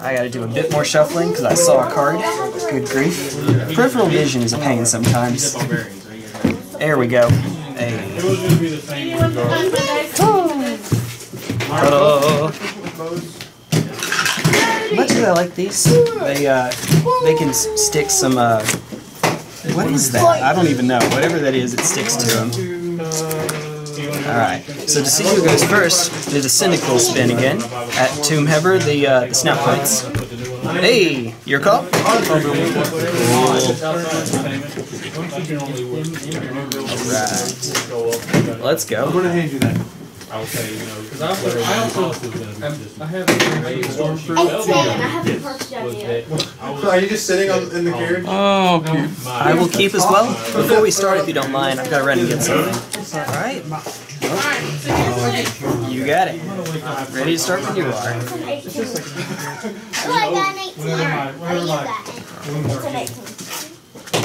I gotta do a bit more shuffling because I saw a card. Good grief. Peripheral vision is a pain sometimes. There we go. Hey. Much as I like these, they can stick some, what is that? I don't even know. Whatever that is, it sticks to them. Alright, so to see who goes first, do the Cynical spin again at Tombheaver, the Snout Points. Hey, your call? Alright, let's go. I'm going to hand you that. I'll tell you, because I have so are you just sitting on, in the carriage? Oh, okay. I will keep as well. Before we start, if you don't mind, I've got to run and get something. All right. Oh, you got it. Ready to start when you are.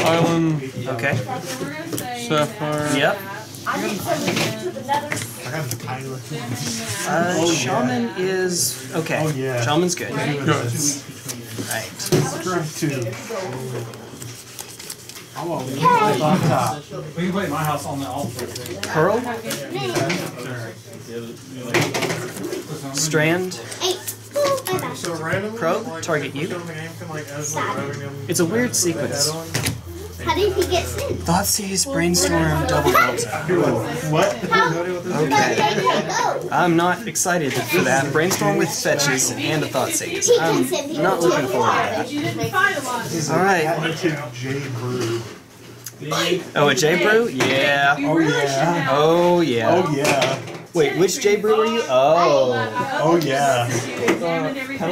Island. Okay. Sapphire. Yep. Shaman is okay. Oh, yeah. Shaman's good. Good. Right. We can play my house on the altar. Pearl. Strand. Probe. Target you. It's a weird sequence. How did he get in? Thoughtseize, Brainstorm, Double Delta. What? Okay. I'm not excited for that. Brainstorm with fetches and a Thoughtseize. I'm not looking forward to that. Alright. Oh, a J-Brew? Yeah. Oh, yeah. Oh, yeah. Oh, yeah. Wait, which J-Brew are you? Oh. Oh, yeah.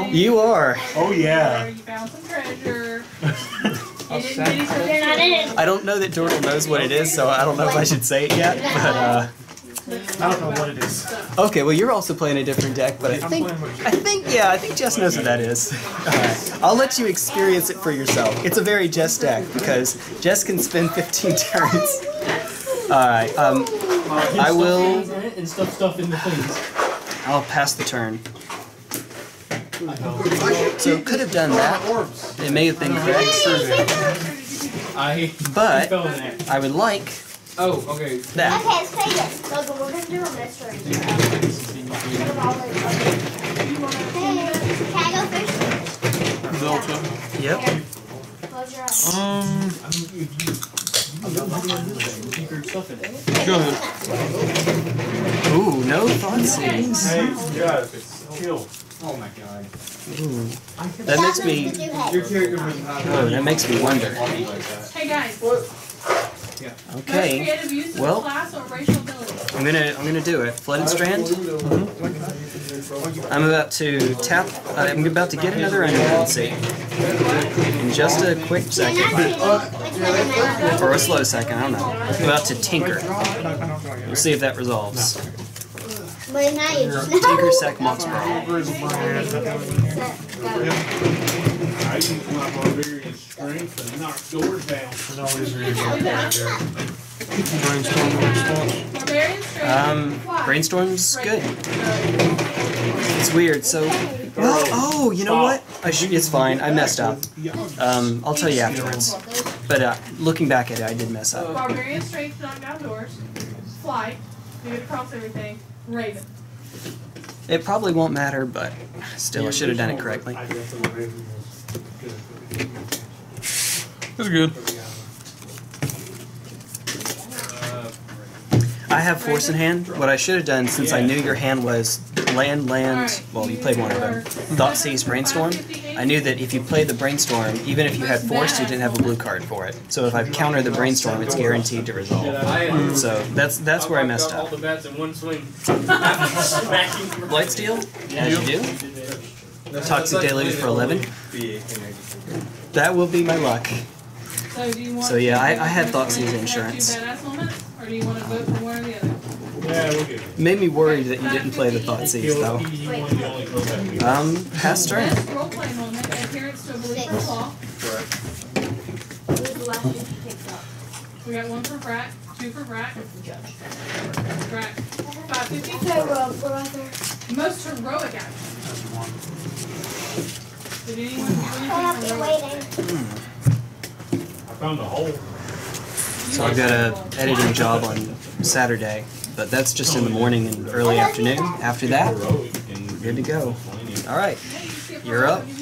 You are. Oh, yeah. You found some treasure. I don't know that Dortle knows what it is, so I don't know if I should say it yet, but I don't know what it is. Okay, well you're also playing a different deck, but I think Jess knows what that is. Alright. I'll let you experience it for yourself. It's a very Jess deck, because Jess can spend 15 turns. Alright, I will... I'll pass the turn. So could have done that. It may have been correct. But I would like that. Yep. Go ahead. Ooh, no Thoughtseize. Oh my god. Mm. That makes me... Oh, that makes me wonder. Hey guys. Okay. Well, I'm gonna do it. Flooded Strand. Mm-hmm. I'm about to tap. I'm about to get another Underground Sea in just a quick second, or a slow second. I don't know. I'm about to Tinker. We'll see if that resolves. Tinker, sack, Mox Emerald. Brainstorm's good. It's weird, so... Well, oh, you know what? It's fine, I messed up. I'll tell you afterwards. But looking back at it, I did mess up. Barbarian Strength, knocked outdoors. Fly. You get across everything. Raven. It probably won't matter, but still, I should have done it correctly. That's good. I have Force in hand. What I should have done, since I knew your hand was land, well, you played one of them, Thoughtseize, Brainstorm, I knew that if you played the Brainstorm, even if you had Force, you didn't have a blue card for it. So if I counter the Brainstorm, it's guaranteed to resolve. So that's where I messed up. Blightsteel, as you do. Toxic Deluge for 11. That will be my luck. So yeah, I had Thoughtseize insurance. Or do you want to vote for one or the other? Yeah, we'll do. Made me worried that you didn't play the Thoughtseize, though. Past turn. We got one for Brack, two for Brack. Brack. 550. Most heroic action. I'll be waiting. I found a hole. So I've got an editing job on Saturday, but that's just in the morning and early afternoon. After that, we're good to go. All right, you're up. So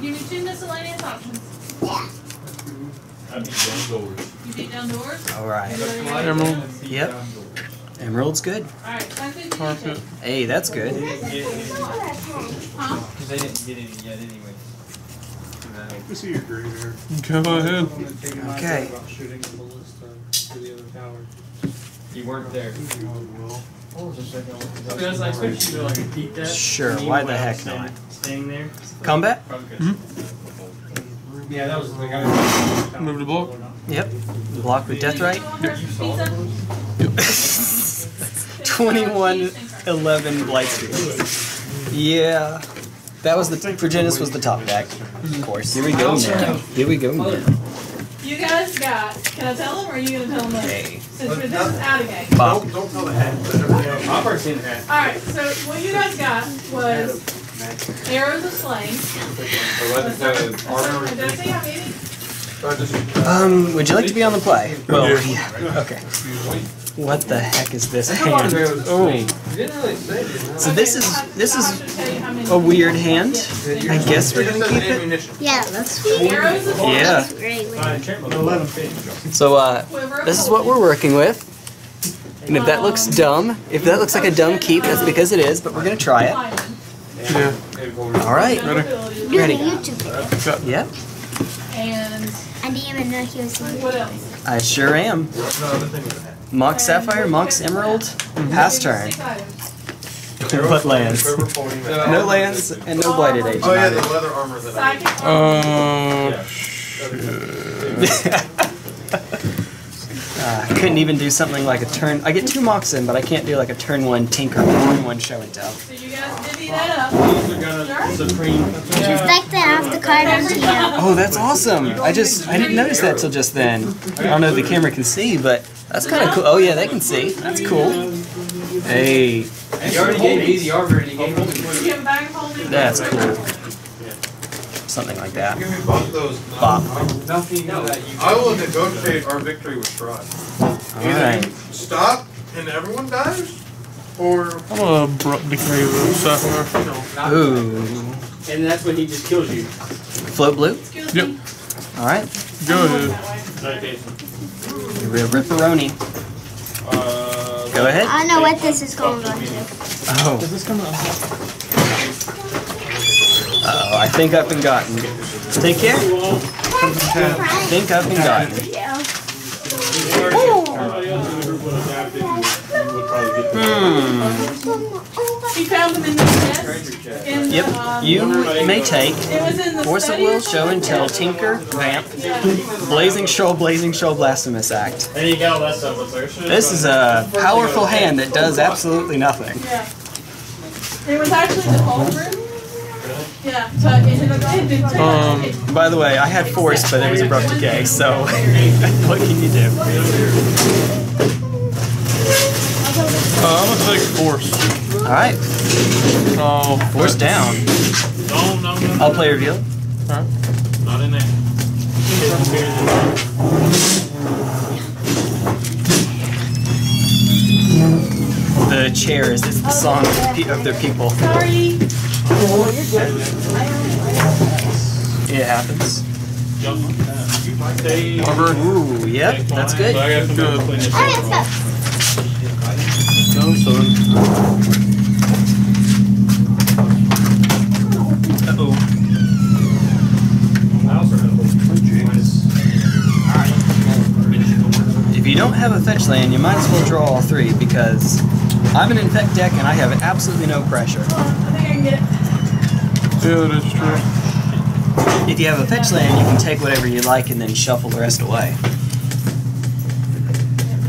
give me two miscellaneous options. Yeah. I beat down doors. You beat down doors? All right. Emerald. Yep. Emerald's good. All right. Tar Pit. Hey, that's good. Huh? Because I didn't get any yet anyway. We see your green here. Okay, go ahead. Okay. You weren't there. Because I expect you to like beat that. Sure, why the heck not? Staying there. Combat? Mm-hmm. Yeah, that was the guy. Move the block. Yep. Block with death right. Yep. 21-11 blight speed. Yeah. That was the Progenitus was the top deck. Of course. Here we go now. Here we go now. You guys got, can I tell them or are you going to tell them later? Okay. Since this is out of game. Don't tell the hat. I've already seen the hat. Alright, so what you guys got was Arrows of Slaying. Would you like to be on the play? Well, yeah. Okay. What the heck is this hand? Oh. So this is a weird hand. I guess we're gonna keep it. Yeah, let's keep it. Yeah. So this is what we're working with. And if that looks dumb, if that looks like a dumb keep, that's because it is. But we're gonna try it. Yeah. All right. Ready? Yep. And I sure am. Mox Sapphire, Mox Emerald, pass turn. What lands? No lands and no Blighted Agent. Oh yeah, the leather armor that I couldn't even do something like a turn. I get two Mox in, but I can't do like a turn one Tinker or turn one Show and Tell. So you guys divvy that up. Expect to have the card onto you. Oh, that's awesome. I didn't notice that till just then. I don't know if the camera can see, but that's kind of cool. Oh yeah, they can see. That's cool. Hey. You already gave me the armor and you gave me the... That's cool. Something like that. Bop. I will negotiate our victory with Strahd. Alright. Stop and everyone dies? Or... I'm going to Abrupt Decay with Sapphire. Ooh. And that's when he just kills you. Float blue? Yep. Alright. Go ahead. Ripperoni. Go ahead. I know what this is going on to. Oh. Does this come up? Uh-oh, I think I've been gotten. Take care. I think I've been gotten. He found them in the chest. Yep. You may take Force of Will, Show and Tell, Tinker, Vamp, Blazing Shoal, Blasphemous Act. There you go. That's up. This is a powerful hand that does absolutely nothing. Yeah. It was actually the whole room. Yeah. By the way, I had Force, but it was Abrupt Decay, so what can you do? I'm gonna take Force. Alright. Oh, Force down. No. I'll play reveal. Alright. Not in there. The chair is the song of their people. Sorry. It happens. Ooh, yep, that's good. If you don't have a fetch land, you might as well draw all three because I'm an infect deck and I have absolutely no pressure. Yeah, that's true. If you have a fetch land, you can take whatever you like and then shuffle the rest away.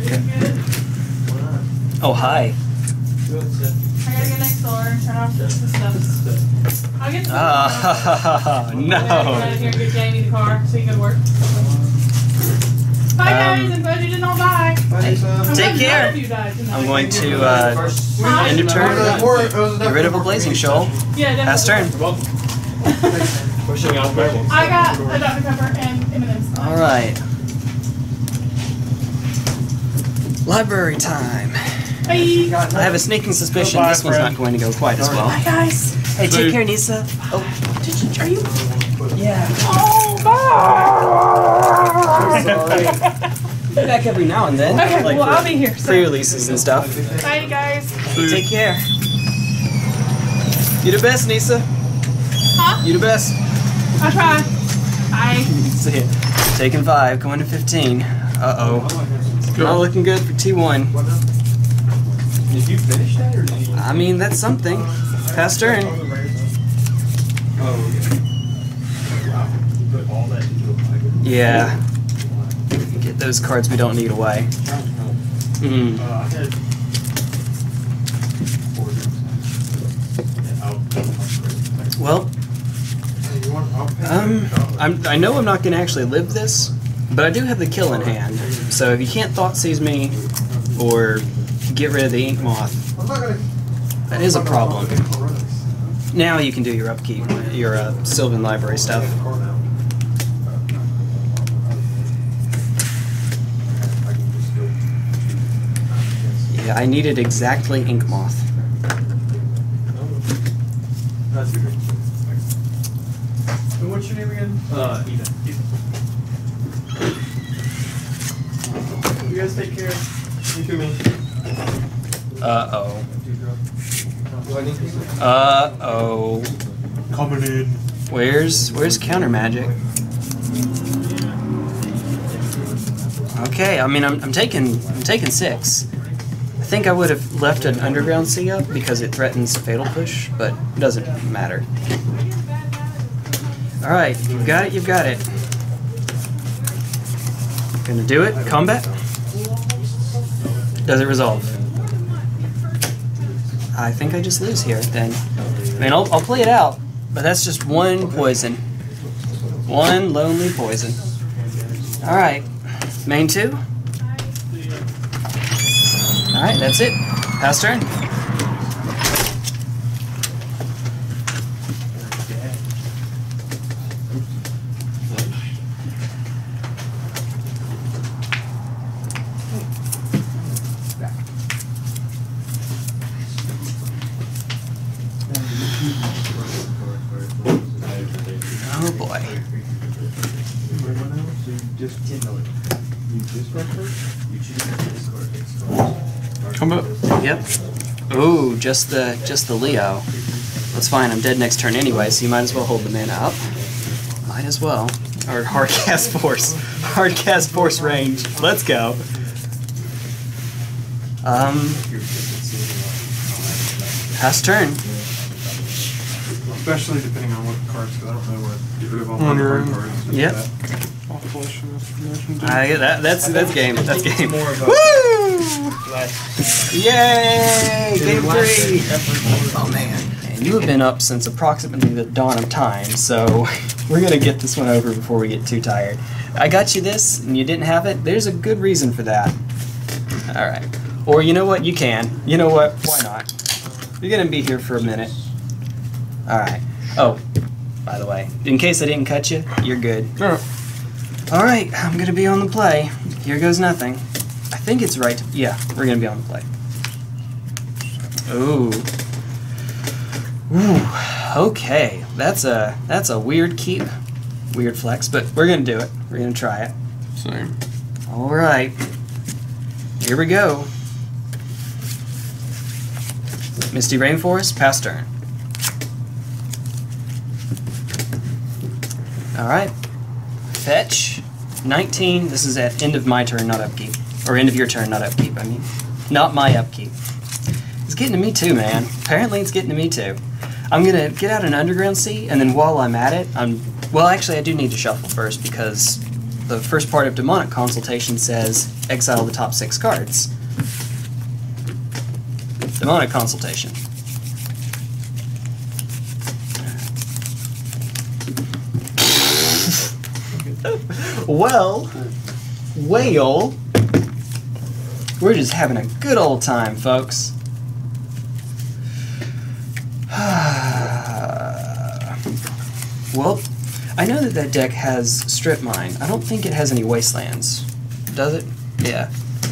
Okay. Oh, hi. I gotta go next door and turn off the stuff. I'll get to the car. No. I'm gonna go get Jamie the car so you can go to work. Bye guys, I'm glad you didn't all die. Take care. I'm going to end of turn, get rid of a Blazing Shoal. Yeah, last turn. I got a Dr. Pepper and M&M's. Alright. Library time. Bye. I have a sneaking suspicion this one's not going to go quite as well. Bye guys. Hey, take care, Nisa. Oh, are you? Yeah. Oh, bye. I'm sorry. Back every now and then. Okay, like, well, I'll be here. Pre-releases and stuff. Bye, guys. Take care. You the best, Nisa. Huh? You the best. I try. Bye. See ya. Taking 5, going to 15. Uh-oh. Not looking good for T1. Did you finish that? Or did you... I mean, that's something. Past turn. Yeah. Get those cards we don't need away. Mm. Well, I know I'm not going to actually live this, but I do have the kill in hand. So if you can't Thoughtseize me or get rid of the Inkmoth, that is a problem. Now you can do your upkeep, your Sylvan Library stuff. Yeah, I needed exactly Inkmoth. And what's your name again? Ethan. You guys take care. You too, man. Uh-oh. Uh-oh. Coming in. Where's counter magic? Okay, I mean I'm taking 6. I think I would have left an Underground Sea up because it threatens Fatal Push, but it doesn't matter. Alright, you've got it, you've got it. Gonna do it. Combat? Does it resolve? I think I just lose here, then. I mean, I'll play it out, but that's just one poison. One lonely poison. Alright. Main 2. Alright, that's it. Pass turn. Just the Leo. That's fine, I'm dead next turn anyway, so you might as well hold the mana up. Might as well. Or hardcast force. Hardcast force range. Let's go. Pass turn. Especially depending on what cards, because I don't know what to get rid of all my cards. Yep. That's game. That's game. Woo! Yay! Game 3! Oh man. And you have been up since approximately the dawn of time, so we're gonna get this one over before we get too tired. I got you this, and you didn't have it. There's a good reason for that. Alright. Or you know what? You can. You know what? Why not? You're gonna be here for a minute. Alright. Oh, by the way, in case I didn't cut you, you're good. Alright, I'm gonna be on the play. Here goes nothing. I think it's right. Yeah, we're gonna be on the play. Ooh. Ooh. Okay. That's a weird keep. Weird flex, but we're gonna do it. We're gonna try it. Same. Alright. Here we go. Misty Rainforest, pass turn. Alright. Fetch. 19. This is at end of my turn, not upkeep. Or end of your turn, not upkeep, I mean. Not my upkeep. It's getting to me too, man. Apparently it's getting to me too. I'm gonna get out an Underground Sea, and then while I'm at it, well, actually I do need to shuffle first, because the first part of Demonic Consultation says, exile the top 6 cards. Demonic Consultation. Well... Whale. We're just having a good old time, folks. Well, I know that that deck has Strip Mine. I don't think it has any Wastelands. Does it? Yeah.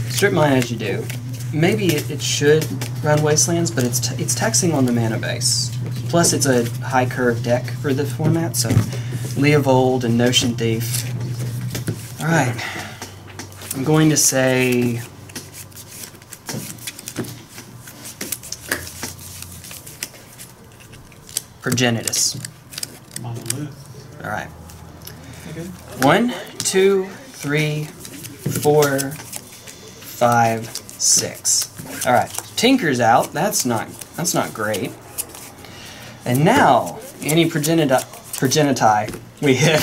Strip Mine as you do. Maybe it should run Wastelands, but it's taxing on the mana base. Plus, it's a high curve deck for the format, so Leovold and Notion Thief. Alright. I'm going to say... Progenitus. Alright. Okay. 1, 2, 3, 4, 5, 6. Alright. Tinker's out. That's not great. And now any progeniti we hit.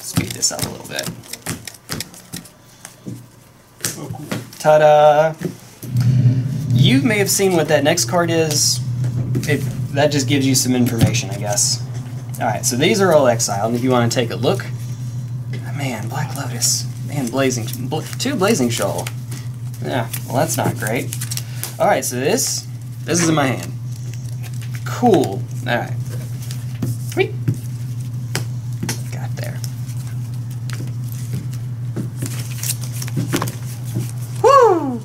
Speed this up a little bit. Oh, cool. Ta-da! You may have seen what that next card is. That just gives you some information, I guess. Alright, so these are all exiled, and if you want to take a look... Man, Black Lotus. Man, Blazing Shoal. Yeah, well that's not great. Alright, so this is in my hand. Cool. Alright. Got there. Woo!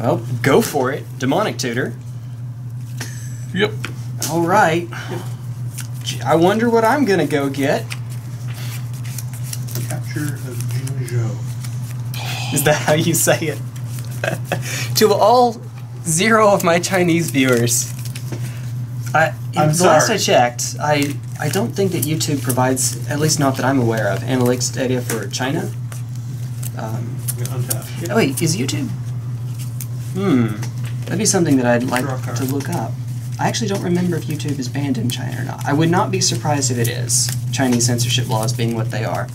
Well, go for it. Demonic Tutor. Yep. Alright. I wonder what I'm gonna go get. Capture of Jinzhou. Is that how you say it? To all 0 of my Chinese viewers, last I checked, I don't think that YouTube provides, at least not that I'm aware of, analytics data for China. Oh wait, is YouTube? That'd be something that I'd like to look up. I actually don't remember if YouTube is banned in China or not. I would not be surprised if it is, Chinese censorship laws being what they are.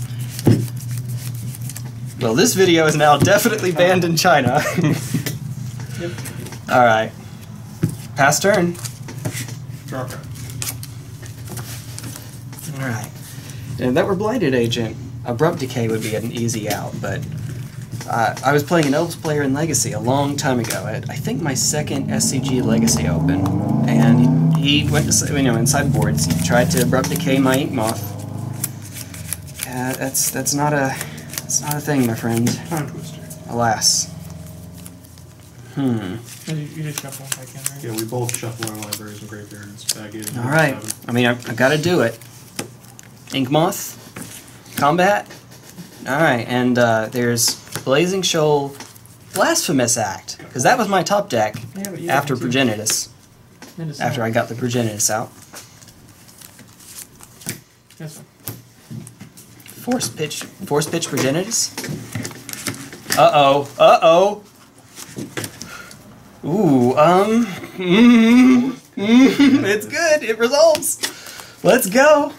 Well, this video is now definitely banned in China. Yep. Alright. Pass turn. Alright. And that were Blighted Agent. Abrupt Decay would be an easy out, but... I was playing an Elves player in Legacy a long time ago, at I think my second SCG Legacy Open, and he went to, you know, inside boards, he tried to Abrupt Decay my Inkmoth. That's not a thing, my friend. Time Twister. Alas. You just shuffle back in, right? Yeah, we both shuffle our libraries and graveyards back in. Alright, I mean, I've got to do it. Inkmoth, combat. Alright, and there's Blazing Shoal, Blasphemous Act, because that was my top deck after Progenitus. After I got the Progenitus out. That's fine. Force pitch Progenitus. Uh-oh. Ooh, it's good, it resolves. Let's go.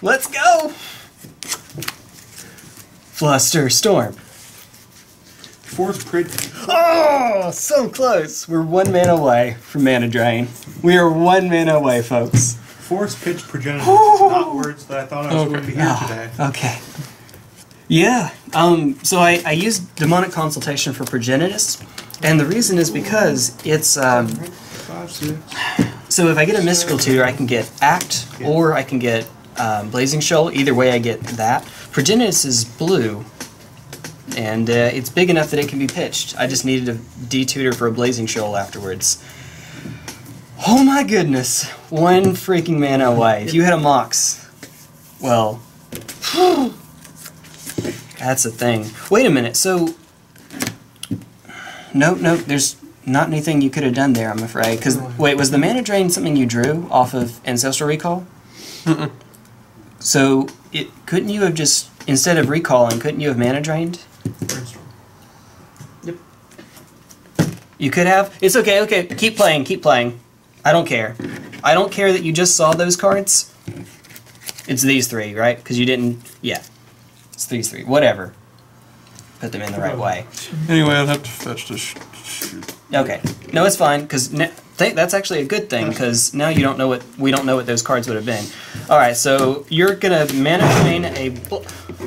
Flusterstorm. Force Print. Oh, so close. We're 1 man away from Mana Drain. We are 1 man away, folks. Force Pitch Progenitus. Oh. Not words that I thought I was going to be here today. Okay. Yeah. So I used Demonic Consultation for Progenitus, and the reason is because it's so if I get a Mystical Tutor, I can get Act, or I can get Blazing Shoal. Either way, I get that. Progenitus is blue, and it's big enough that it can be pitched. I just needed a D-tutor for a Blazing Shoal afterwards. Oh my goodness! 1 freaking man away. If you hit a Mox, well... That's a thing. Wait a minute, so... Nope, there's not anything you could have done there, I'm afraid. Because, wait, was the Mana Drain something you drew off of Ancestral Recall? Mm-mm. So... couldn't you have just, instead of recalling, couldn't you have Mana Drained? Brainstorm. Yep. You could have. It's okay, keep playing. I don't care that you just saw those cards. It's these 3, right? Because you didn't, yeah. It's these 3, whatever. Put them in the right way. Anyway, I'd have to fetch this. Okay, no, it's fine, because That's actually a good thing, because now you don't know what those cards would have been. All right, so you're gonna Mana Drain a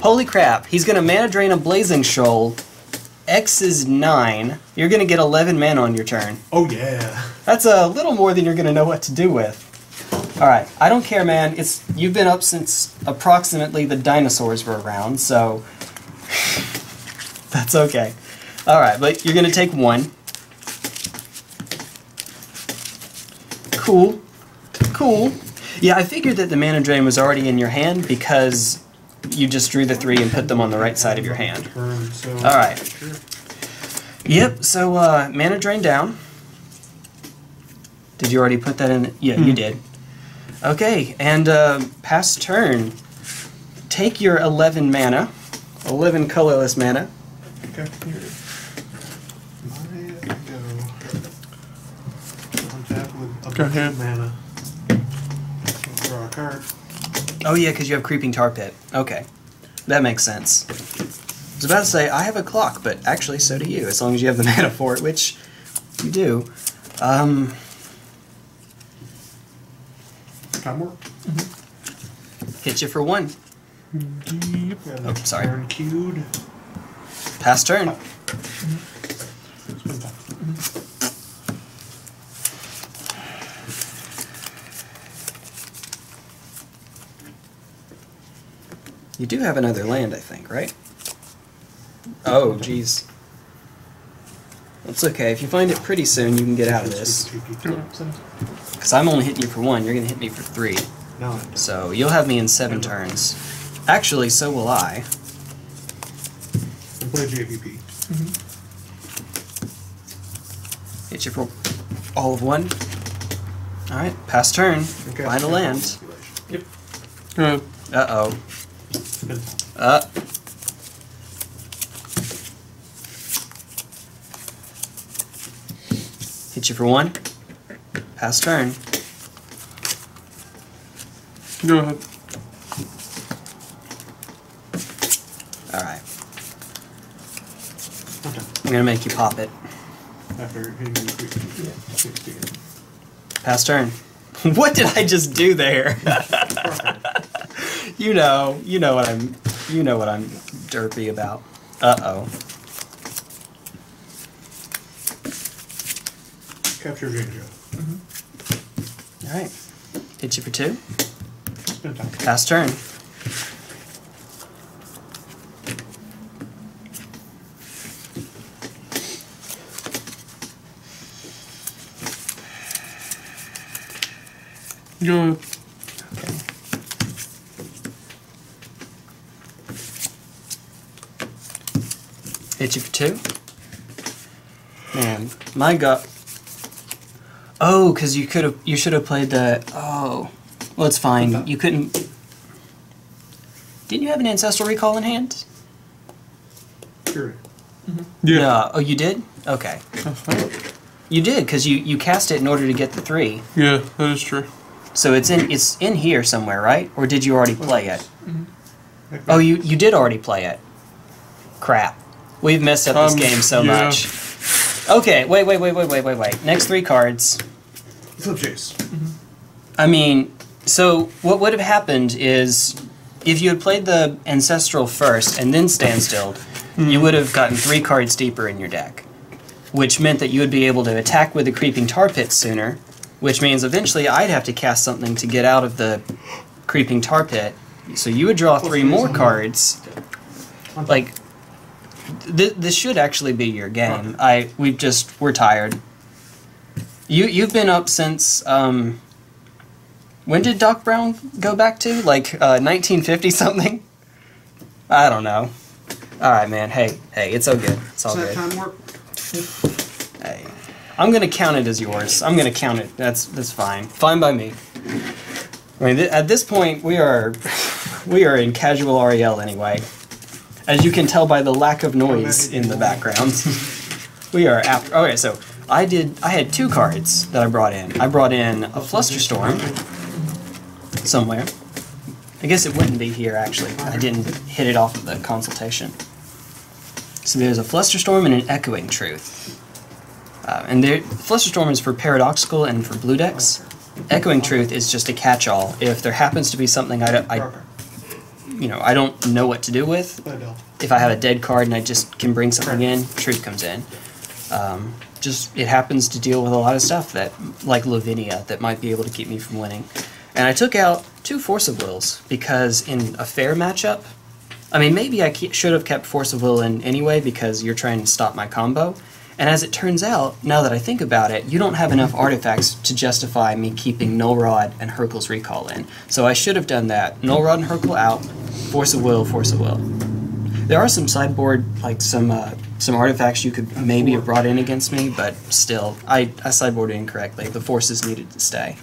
holy crap! He's gonna Mana Drain a Blazing Shoal. X is 9. You're gonna get 11 mana on your turn. Oh yeah. That's a little more than you're gonna know what to do with. All right, I don't care, man. It's you've been up since approximately the dinosaurs were around, so that's okay. All right, but you're gonna take 1. Cool. Cool. Yeah, I figured that the Mana Drain was already in your hand because you just drew the 3 and put them on the right side of your hand. Alright. Yep, so Mana Drain down. Did you already put that in? Yeah, you did. Okay, and pass turn. Take your 11 mana. 11 colorless mana. Okay, here it is. Go ahead. Mana. Draw a card. Oh yeah, because you have Creeping Tar Pit. Okay. That makes sense. I was about to say, I have a clock, but actually so do you, as long as you have the mana for it, which you do. Time warp. Hit you for 1. Yep. Oh, sorry. Turn queued. Pass turn. You do have another land, I think, right? Oh, jeez. That's okay. If you find it pretty soon, you can get out of this. Because I'm only hitting you for 1. You're going to hit me for 3. So you'll have me in 7 turns. Actually, so will I. Play JVP. Hit you for all of 1. All right, pass turn. Okay. Find a land. Yep. Uh-oh. Hit you for 1. Pass turn. Go ahead. Alright. Okay. I'm gonna make you pop it. After hitting the yeah. Pass turn. What did I just do there? You know what I'm derpy about. Capture Ginger. All right. Hit you for 2. Pass turn. Go. Okay. Hit you for 2. Man, my gut. Oh, because you should have played the. Oh, well, it's fine. You couldn't. Didn't you have an Ancestral Recall in hand? Sure. Yeah. No. Oh, you did. Okay. You did because you cast it in order to get the 3. Yeah, that is true. So it's in here somewhere, right? Or did you already play it? Oh, you did already play it. Crap. We've messed up this game so much. Okay, wait. Next 3 cards. Flip chase. I mean, so what would have happened is if you had played the Ancestral first and then Standstilled, you would have gotten 3 cards deeper in your deck, which meant that you would be able to attack with the Creeping Tar Pit sooner, which means eventually I'd have to cast something to get out of the Creeping Tar Pit. So you would draw 3 more cards. Like... This should actually be your game. We're tired. You've been up since when did Doc Brown go back to? Like 1950 something? I don't know. All right, man. Hey, it's all good. It's all good. Does that time work? Hey, I'm gonna count it as yours. I'm gonna count it. That's fine. Fine by me. I mean, at this point, we are in casual REL anyway. As you can tell by the lack of noise in the background. We are after... Okay, so I had 2 cards that I brought in. I brought in a Flusterstorm somewhere. I guess it wouldn't be here, actually. I didn't hit it off of the consultation. So there's a Flusterstorm and an Echoing Truth. And Flusterstorm is for paradoxical and for blue decks. Echoing Truth is just a catch-all. If there happens to be something I don't know what to do with, if I have a dead card and I just can bring something in, Truth comes in. It happens to deal with a lot of stuff that, like Lavinia, that might be able to keep me from winning. And I took out 2 Force of Wills because in a fair matchup, I mean, maybe I should have kept Force of Will in anyway because you're trying to stop my combo. And as it turns out, now that I think about it, you don't have enough artifacts to justify me keeping Null Rod and Hercule's Recall in. So I should have done that. Null Rod and Hercule out, Force of Will, Force of Will. There are some sideboard, like some artifacts you could maybe have brought in against me, but still, I sideboarded incorrectly. The forces needed to stay.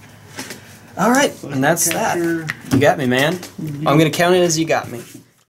Alright, and that's that. You got me, man. I'm going to count it as you got me.